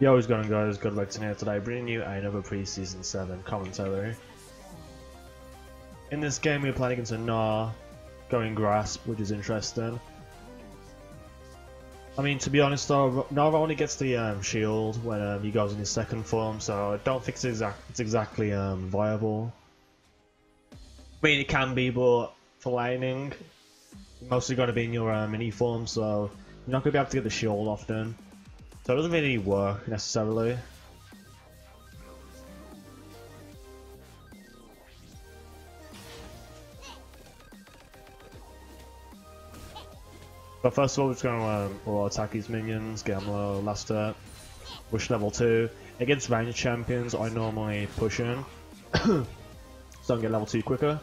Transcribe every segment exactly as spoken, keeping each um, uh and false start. Yo, what's going on, guys? Good luck tonight. Today, bringing you another pre-season seven commentary. In this game, we're playing against a Gnar going Grasp, which is interesting. I mean, to be honest though, Gnar only gets the um, shield when um, he goes in his second form, so I don't think it's, exact it's exactly um, viable. I mean, it can be, but for laning, you're mostly going to be in your um, mini form, so you're not going to be able to get the shield often. So it doesn't really work necessarily. But first of all, we're just going to um, we'll attack these minions, get them low, last up, push level two. Against ranged champions, I normally push in, so I can get level two quicker.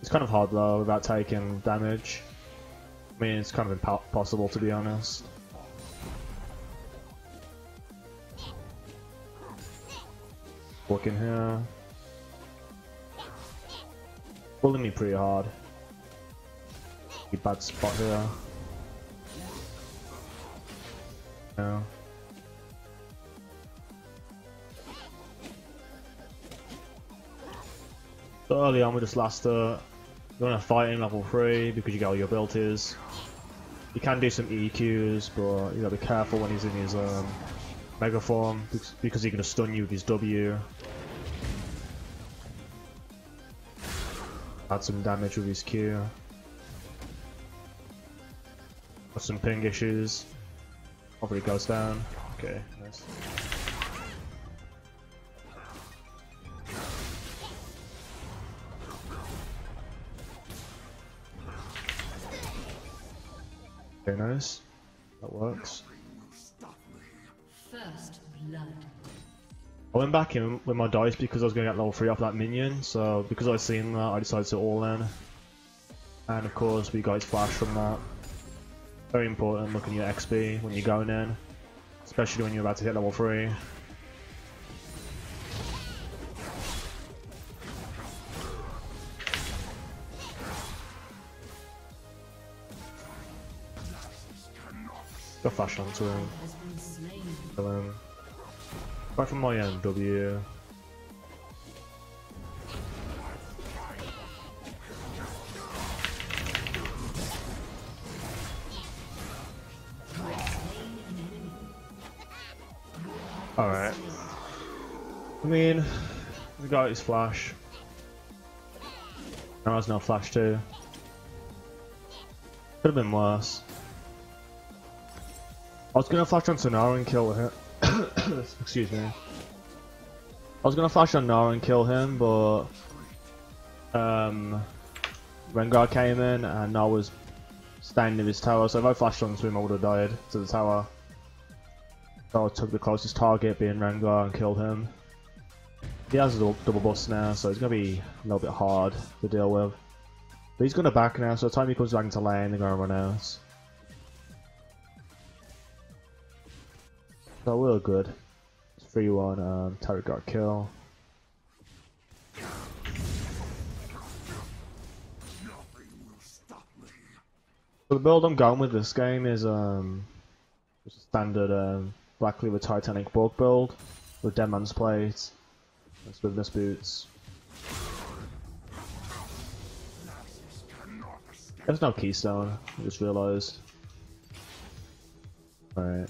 It's kind of hard though, without taking damage. I mean, it's kind of impossible, to be honest. Look in here. Pulling me pretty hard. Bad spot here. Yeah. So early on with this Laster, you want to fight in level three because you got all your abilities. You can do some E Qs, but you got to be careful when he's in his um, Mega Form because he's going to stun you with his W. Add some damage with his Q. Got some ping issues. Hopefully it goes down. Okay, nice. Very nice. That works. First blood. I went back in with my dice because I was going to get level three off that minion, so because I seen that, I decided to all in. And of course, we got his flash from that. Very important looking at your X P when you're going in, especially when you're about to hit level three. Go flash onto him. Kill him. Back from my own W. Alright. I mean, we got his flash. Now there's no flash too. Could have been worse. I was gonna flash on Gnar and kill him. Excuse me. I was gonna flash on Gnar and kill him, but um, Rengar came in and Gnar was standing in his tower. So if I flashed onto him, I would have died to the tower. So I took the closest target, being Rengar, and killed him. He has a double, double bust now, so it's gonna be a little bit hard to deal with. But he's gonna back now, so the time he comes back into lane, they're gonna run out. So we're good. three one, um, Tarot got kill. So the build I'm going with this game is um, just a standard um, Black Cleaver Titanic Bork build with Dead Man's Plate and Swiftness Boots. There's no Keystone, I just realised. Alright.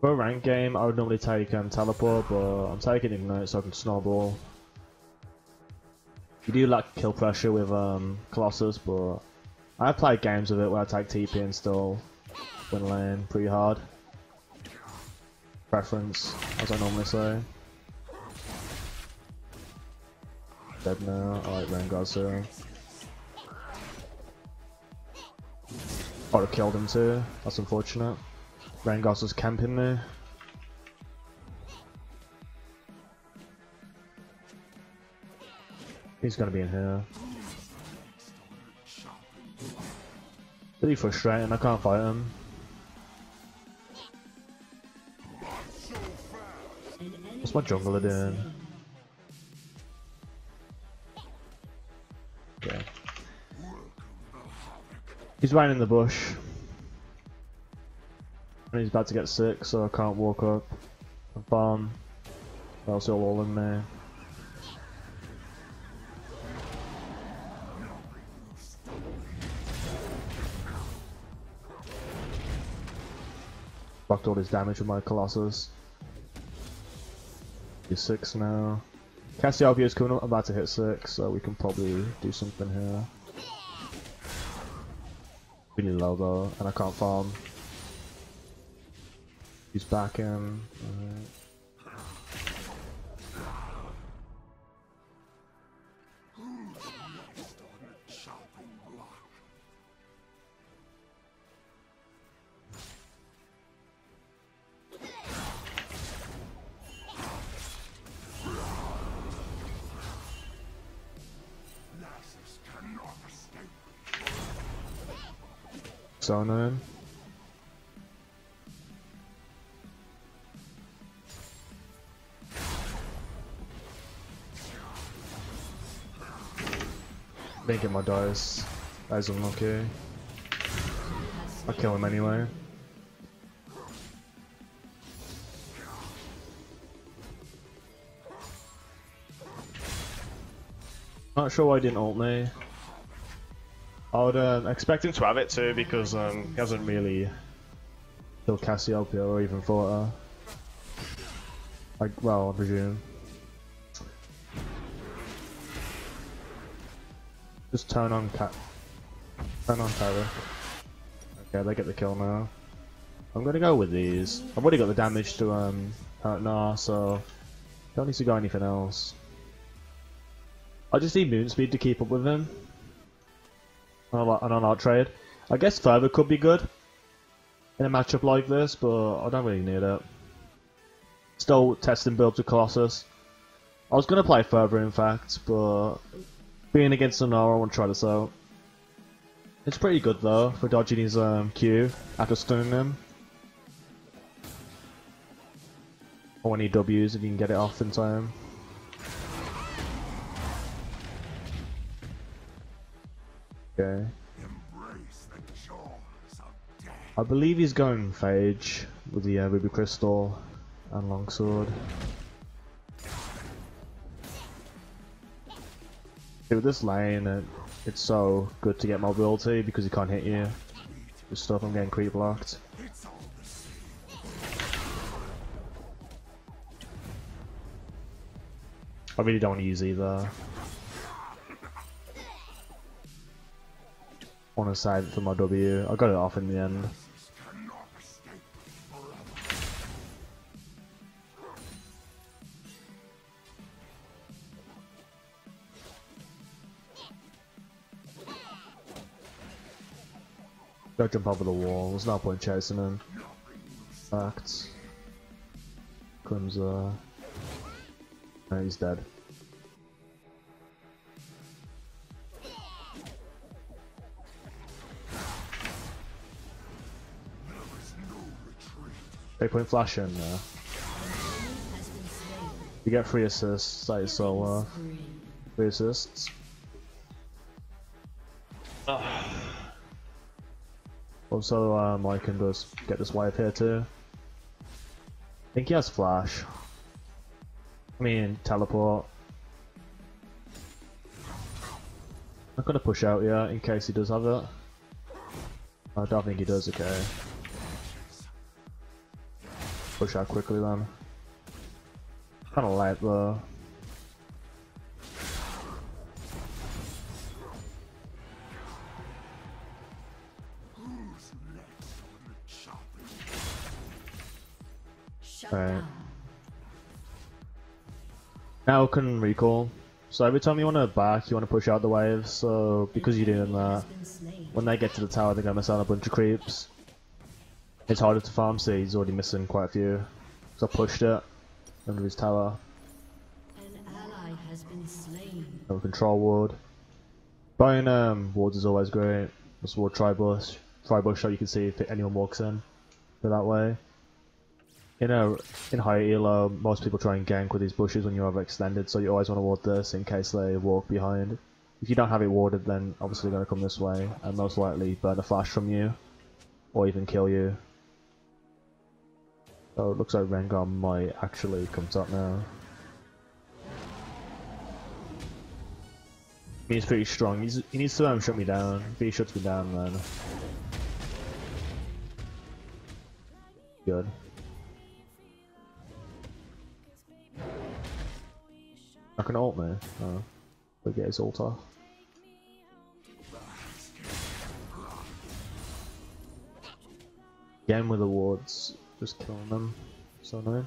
For a rank game, I would normally take um, Teleport, but I'm taking Ignite so I can Snowball. You do lack kill pressure with um, Colossus, but I play games with it where I take T P and still win lane pretty hard. Preference, as I normally say. Dead now, I like Rengar soon. I'd have killed him too, that's unfortunate. Rengar's was camping there. He's gonna be in here. Really frustrating, I can't fight him. What's my jungler doing? Okay. He's right in the bush. And he's about to get sick, so I can't walk up. I've bomb. Or else he'll all in me. Blocked all his damage with my Colossus. He's six now. Cassiopeia is coming up, I'm about to hit six, so we can probably do something here. Really low though, and I can't farm. He's back in. Right. So known. Didn't get my dice. That is unlucky. I kill him anyway. Not sure why he didn't ult me. I would um, expect him to have it too because um, he hasn't really killed Cassiopeia or even fought her. Like, well, I presume. Just turn on Cat. Turn on Tyler. Okay, they get the kill now. I'm gonna go with these. I've already got the damage to um Gnar, so don't need to go anything else. I just need Moon Speed to keep up with him. And on our trade, I guess Fervor could be good in a matchup like this, but I don't really need it. Still testing builds with Colossus. I was gonna play Fervor in fact, but being against Gnar, I want to try this out. It's pretty good though for dodging his um, Q after stunning him. Or when he W's if you can get it off in time. Okay. I believe he's going Phage with the uh, Ruby Crystal and Longsword. With this lane, it, it's so good to get mobility because he can't hit you. Good stuff, I'm getting creep blocked. I really don't want to use either. I want to save it for my W. I got it off in the end. Don't jump over the wall, there's no point chasing him. Fact. Comes, uh. No, he's dead. They put flash in there. You get three assists, that is so worth. Three assists. Uh. Also, um, I can just get this wave here too. I think he has flash. I mean, teleport. I'm gonna push out here in case he does have it. I don't think he does, okay. Push out quickly then. Kinda light though. Right. Now can recall. So every time you want to back, you want to push out the waves. So because you're doing that, when they get to the tower, they're gonna miss out a bunch of creeps. It's harder to farm. See, he's already missing quite a few. So I pushed it under his tower. An ally has been slain. No control ward. Buying um wards is always great. This ward Tribush. Tribush so you can see if anyone walks in. Go that way. You know, in high elo, most people try and gank with these bushes when you're overextended, so you always want to ward this in case they walk behind. If you don't have it warded, then obviously they're going to come this way and most likely burn a flash from you, or even kill you. So it looks like Rengar might actually come top now. He's pretty strong. He's, he needs to um, shut me down. If he shuts me down, then good. I can ult me. Oh. We'll get his ult off. Again with the wards, just killing them. So annoying.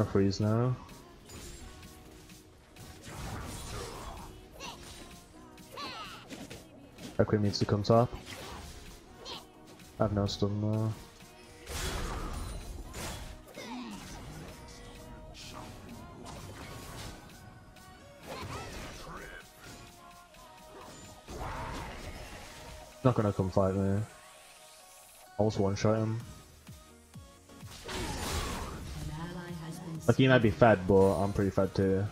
I freeze now. Hecarim needs to come top. I have no stun now. Not gonna come fight me. I'll just one shot him. Like, he might be fed, but I'm pretty fed too.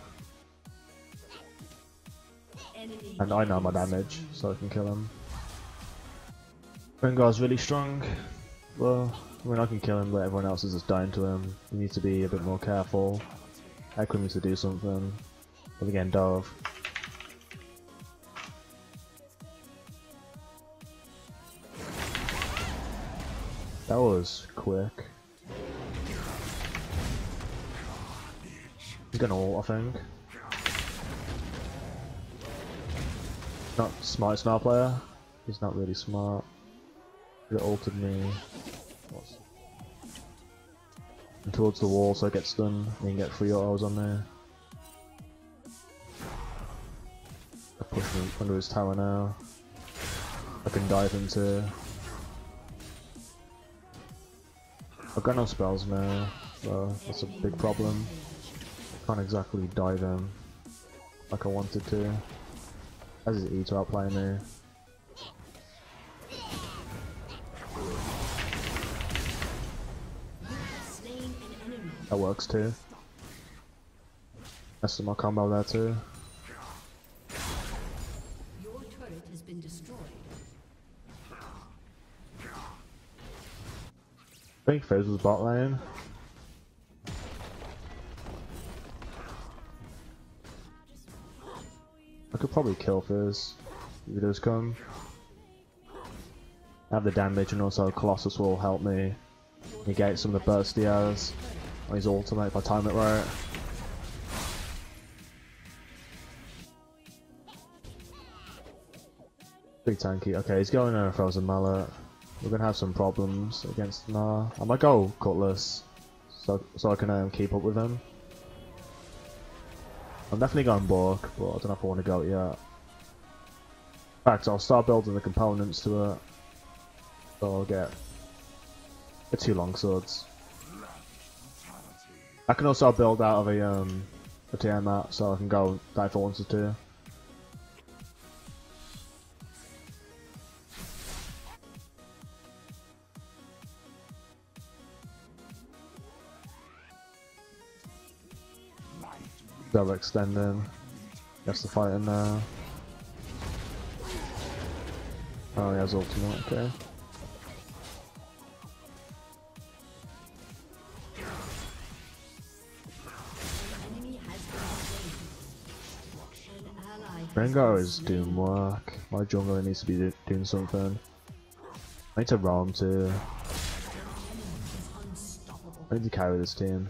And I know my damage, so I can kill him. Rengar's really strong. Well, I mean, I can kill him, but everyone else is just dying to him. You need to be a bit more careful. Hecarim needs to do something. But again, dove. That was quick. He's gonna ult, I think. Not smart smart player. He's not really smart. It ulted me. I'm towards the wall, so I get stunned and you can get three autos on there. I push him under his tower now. I can dive into. I've got no spells now, so that's a big problem. Can't exactly dive him like I wanted to. As his E to outplay me. That works too. That's my combo there too. Your turret has been destroyed. I think Fizz was bot lane. I could probably kill Fizz if he does come. I have the damage, and also Colossus will help me negate some of the burst he has on his ultimate if I time it right. Pretty tanky. Okay, he's going a Frozen Mallet. We're gonna have some problems against Gnar. I might go Cutlass so, so I can um, keep up with him. I'm definitely going Bork, but I don't know if I want to go yet. In fact, I'll start building the components to it. So I'll get the two longswords. I can also build out of a um a T M at, so I can go die for once or two. Double extending. That's the fight in there. Oh, he has ultimate, okay. Rengar is doing work. My jungler needs to be do doing something. I need to roam too. I need to carry this team.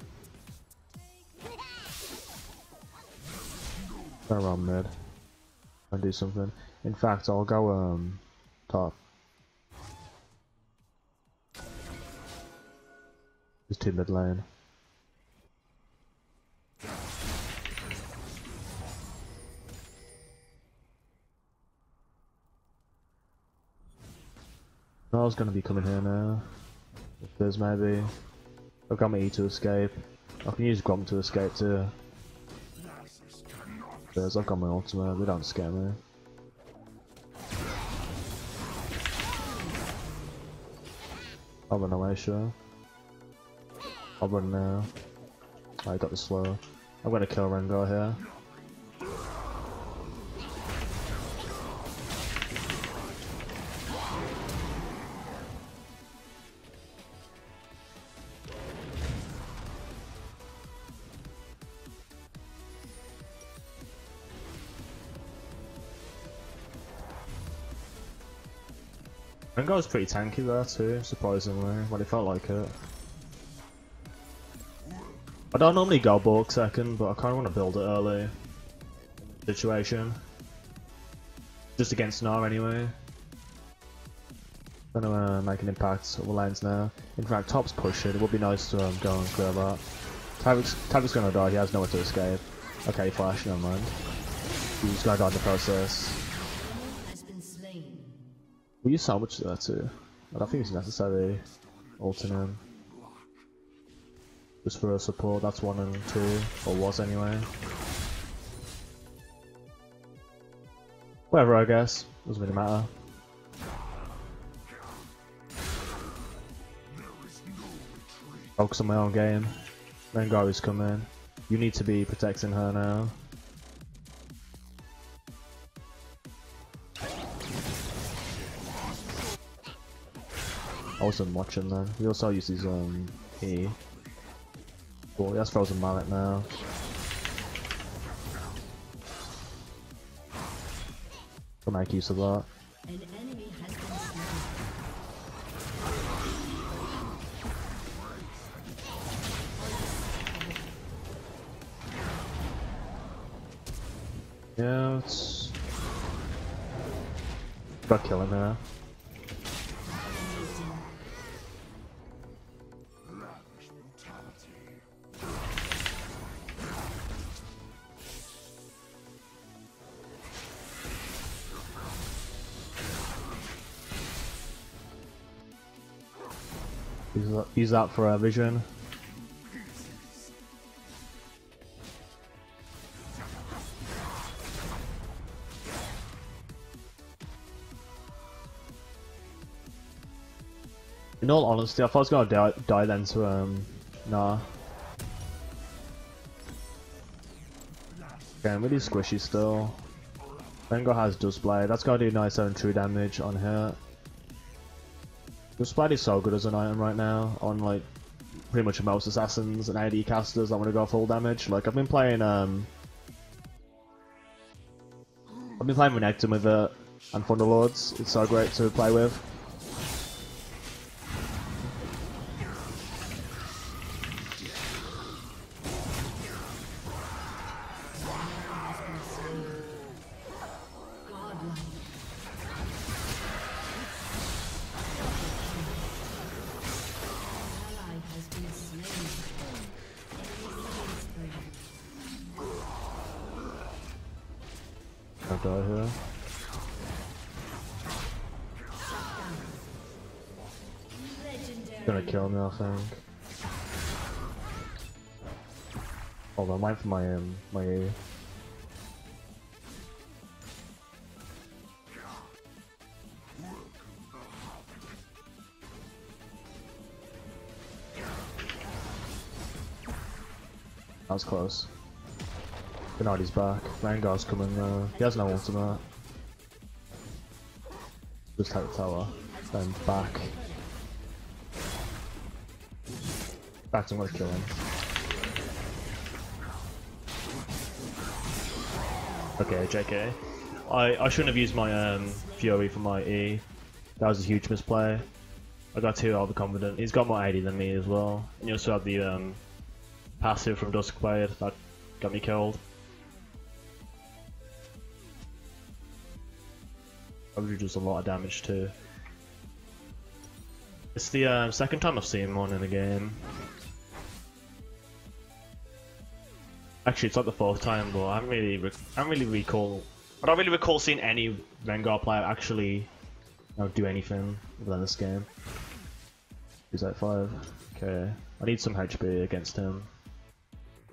Go around mid and do something. In fact, I'll go um top. There's two mid lane. Gnar's gonna be coming here now. If there's maybe. I've got my E to escape. I can use Grom to escape too. I've got my ultimate, they don't scare me. Over no way, sure. Over now. I got the slow. I'm gonna kill Rengar here. Rengar's pretty tanky there too, surprisingly, when it felt like it. I don't normally go Bork second, but I kinda wanna build it early. Situation. Just against Gnar anyway. Gonna uh, make an impact on the lanes now. In fact, Top's pushing, it would be nice to um, go and clear that. Tavic's, Tavic's gonna die, he has nowhere to escape. Okay, Flash, never mind. He's gonna die in the process. We use salvage there too. I don't think it's necessary ulting him. Just for a support, that's one and two, or was anyway. Whatever, I guess. Doesn't really matter. Focus on my own game. Rengar is coming. You need to be protecting her now. I wasn't watching then. He also uses um E. Well, he has Frozen Mallet now. I'll make use of that. An enemy has been slain. Yeah, it's got killing her. Use that for our vision. In all honesty, I thought I was gonna die, die then to um, nah. Okay, I'm really squishy still. Rengar has Dusk Blade. That's gonna do ninety-seven true damage on her. The Spide is so good as an item right now on like pretty much most assassins and A D casters that want to go full damage. Like I've been playing um I've been playing Renekton with it and Thunderlords. It's so great to play with. Die here. Gonna kill me, I think. Hold on, mine for my um, my E. That was close. Gennadi's back. Rengar's coming though. He has no ultimate. Just take the tower. Then back. Back to work killing. Okay, J K. I, I shouldn't have used my um, Fury for my E. That was a huge misplay. I got too overconfident. He's got more A D than me as well. And you also have the um, passive from Dusk Blade that got me killed. Probably does a lot of damage too. It's the uh, second time I've seen one in the game. Actually, it's not the fourth time, but I haven't really, rec I haven't really recall. I don't really recall seeing any Rengar player actually you know, do anything other than this game. He's at five. Okay, I need some H P against him,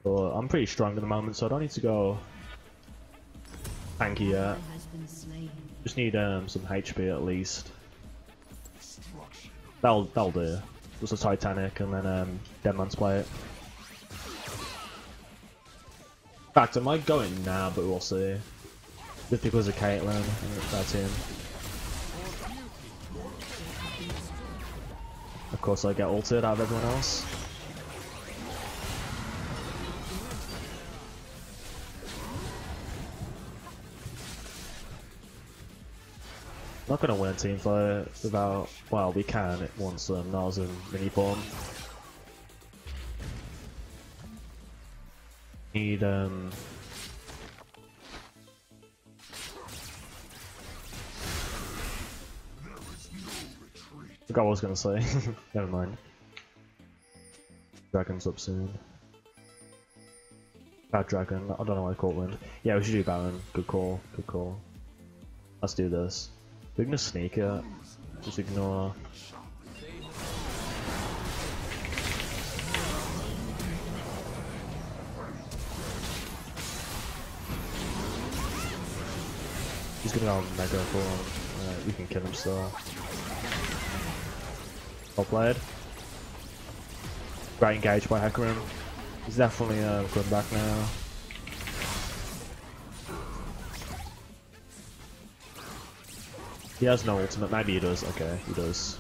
but I'm pretty strong at the moment, so I don't need to go tanky yet. Just need um, some H P at least. That'll that'll do. Just a Titanic and then um, Dead Man's Plate. In fact, am I going now? But we'll see. Just because of Caitlyn, that's him. Of course, I get ulted out of everyone else. Not gonna win a team fight without. Well, we can once um, Gnar's in mini form. Need um. I forgot what I was gonna say. Never mind. Dragon's up soon. Bad Dragon. I don't know why I caught wind. Yeah, we should do Baron. Good call. Good call. Let's do this. We're gonna sneak it. Just ignore. He's gonna go on Mega Form. Alright, we can kill him still. Well played. Great engaged by Hecarim. He's definitely uh, coming back now. He has no ultimate. Maybe he does. Okay, he does.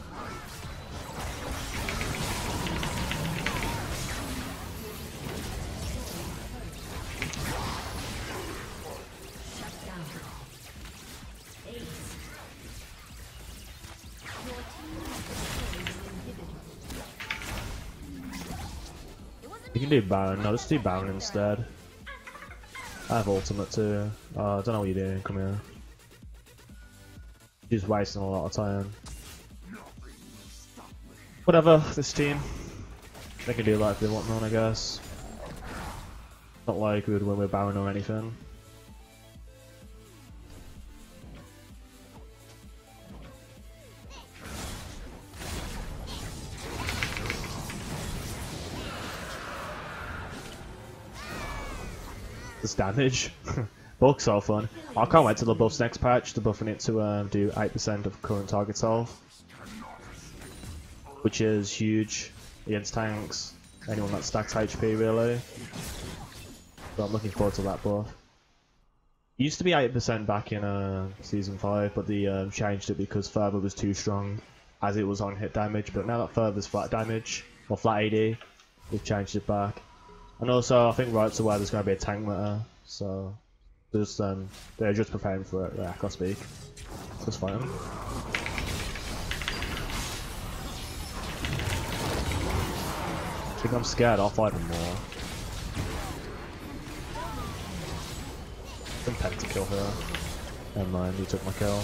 You can do Baron. No, let's do Baron instead. I have ultimate too. Uh, I don't know what you're doing. Come here. He's wasting a lot of time. Whatever, this team. They can do that if they want none, I guess. Not like we would win with Baron or anything. This damage. Bulk's all fun. I can't wait till the buff's next patch. They're buffing it to um, do eight percent of current target health, which is huge against tanks. Anyone that stacks H P really. But I'm looking forward to that buff. It used to be eight percent back in uh, season five, but they um, changed it because Fervor was too strong, as it was on hit damage. But now that Fervor's flat damage or flat A D, they've changed it back. And also, I think right away there's going to be a tank meta, so. Just, um, they're just preparing for it, yeah, I can't speak. Let's fight them. I think I'm scared, I'll fight them more. I'm tempted to kill her. Never mind, he took my kill.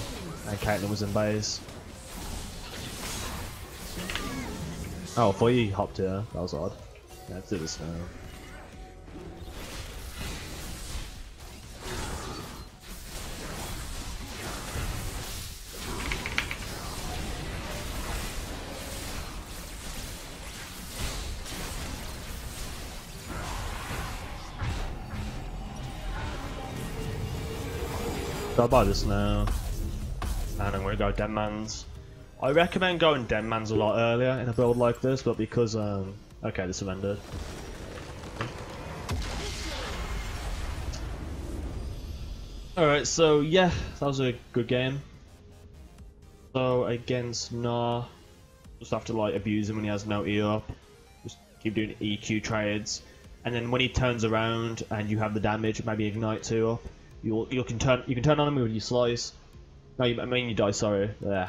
And Caitlyn was in base. Oh, I thought you hopped here, that was odd. Yeah, let's do this now. So I'll buy this now, and I'm going to go Dead Man's. I recommend going Dead Man's a lot earlier in a build like this, but because, um, okay, this have ended. Alright, so yeah, that was a good game. So against Gnar, just have to like abuse him when he has no E up, just keep doing E Q trades, and then when he turns around and you have the damage, maybe Ignite two up. You you can turn you can turn on him with your slice. No, you, I mean you die. Sorry. Yeah.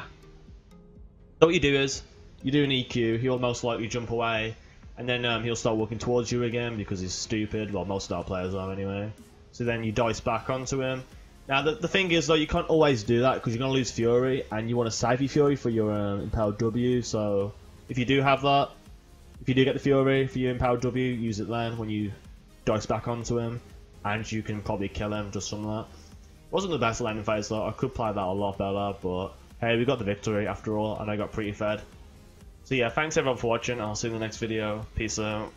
So what you do is you do an E Q. He'll most likely jump away, and then um, he'll start walking towards you again because he's stupid. Well, most of our players are anyway. So then you dice back onto him. Now the the thing is though, you can't always do that because you're gonna lose Fury, and you want to save your Fury for your um, Impaled W. So if you do have that, if you do get the Fury for your Impaled W, use it then when you dice back onto him. And you can probably kill him just from that. Wasn't the best landing phase though, I could play that a lot better, but hey, we got the victory after all, and I got pretty fed. So yeah, thanks everyone for watching, I'll see you in the next video, peace out.